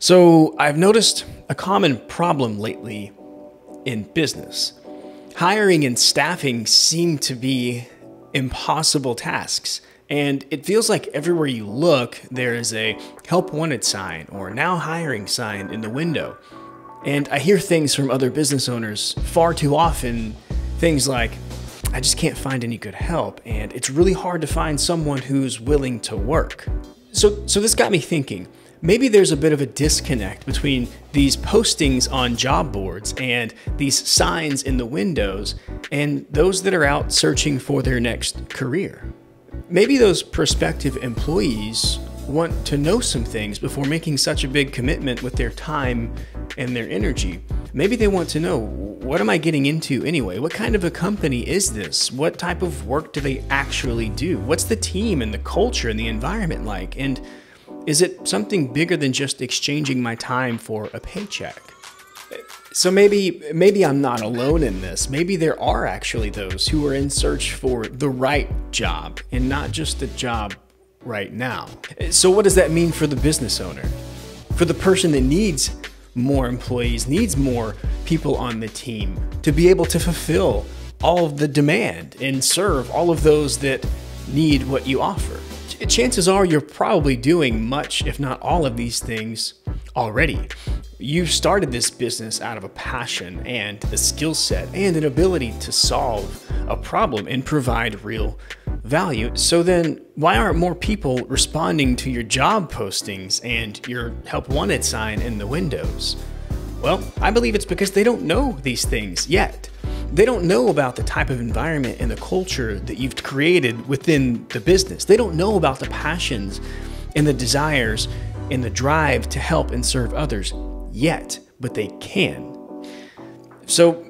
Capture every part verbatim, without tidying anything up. So I've noticed a common problem lately in business. Hiring and staffing seem to be impossible tasks, and it feels like everywhere you look, there is a help wanted sign or now hiring sign in the window. And I hear things from other business owners far too often, things like, I just can't find any good help, and it's really hard to find someone who's willing to work. So, so this got me thinking. Maybe there's a bit of a disconnect between these postings on job boards and these signs in the windows and those that are out searching for their next career. Maybe those prospective employees want to know some things before making such a big commitment with their time and their energy. Maybe they want to know, what am I getting into anyway? What kind of a company is this? What type of work do they actually do? What's the team and the culture and the environment like? And is it something bigger than just exchanging my time for a paycheck? So maybe, maybe I'm not alone in this. Maybe there are actually those who are in search for the right job and not just the job right now. So what does that mean for the business owner? For the person that needs more employees, needs more people on the team to be able to fulfill all of the demand and serve all of those that need what you offer? Chances are you're probably doing much, if not all of these things already. You started this business out of a passion and a skill set and an ability to solve a problem and provide real value. So then why aren't more people responding to your job postings and your help wanted sign in the windows? Well, I believe it's because they don't know these things yet. They don't know about the type of environment and the culture that you've created within the business. They don't know about the passions and the desires and the drive to help and serve others yet, but they can. So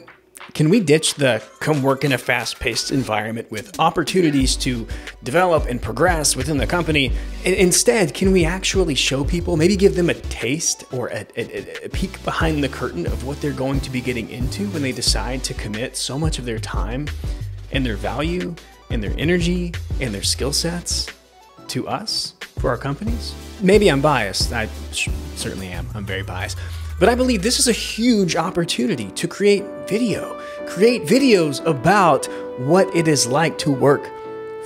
can we ditch the come work in a fast-paced environment with opportunities to develop and progress within the company? And instead, can we actually show people, maybe give them a taste or a, a, a peek behind the curtain of what they're going to be getting into when they decide to commit so much of their time and their value and their energy and their skill sets to us, for our companies? Maybe I'm biased. I certainly am. I'm very biased. But I believe this is a huge opportunity to create video, create videos about what it is like to work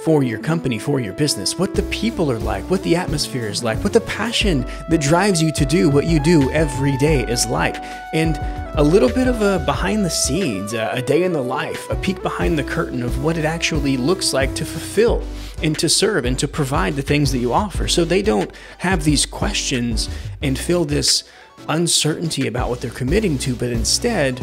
for your company, for your business, what the people are like, what the atmosphere is like, what the passion that drives you to do what you do every day is like, and a little bit of a behind the scenes, a day in the life, a peek behind the curtain of what it actually looks like to fulfill and to serve and to provide the things that you offer, so they don't have these questions and feel this uncertainty about what they're committing to, but instead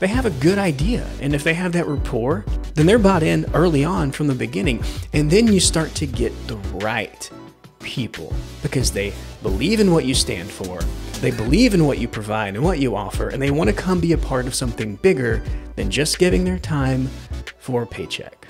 they have a good idea. And if they have that rapport, then they're bought in early on from the beginning. And then you start to get the right people because they believe in what you stand for. They believe in what you provide and what you offer. And they want to come be a part of something bigger than just giving their time for a paycheck.